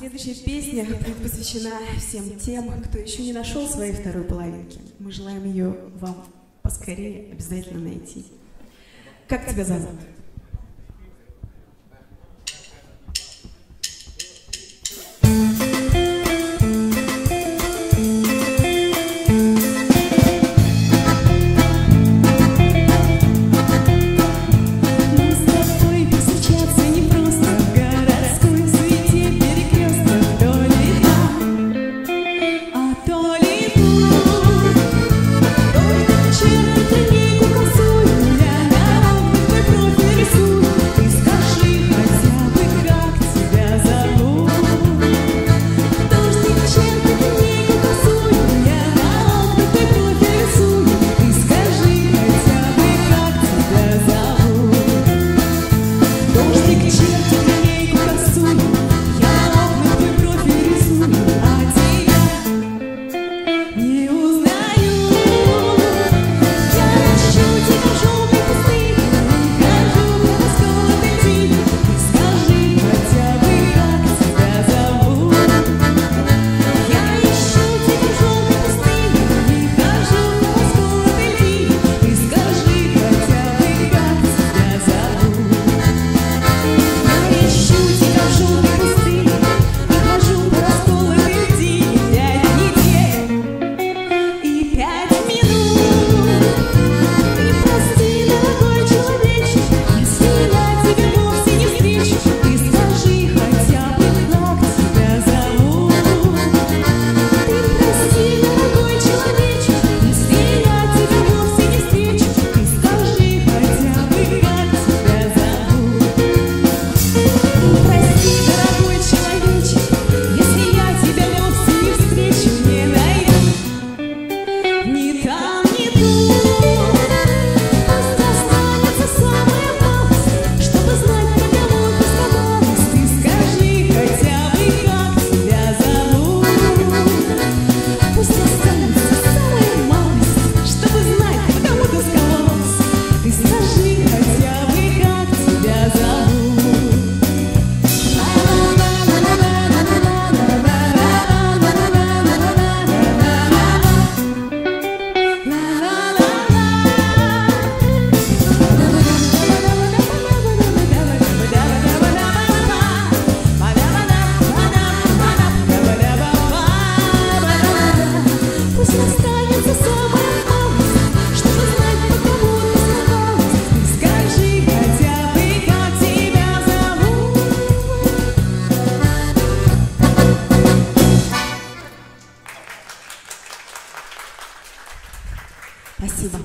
Следующая песня посвящена всем тем, кто еще не нашел своей второй половинки. Мы желаем ее вам поскорее обязательно найти. Как тебя зовут? Спасибо.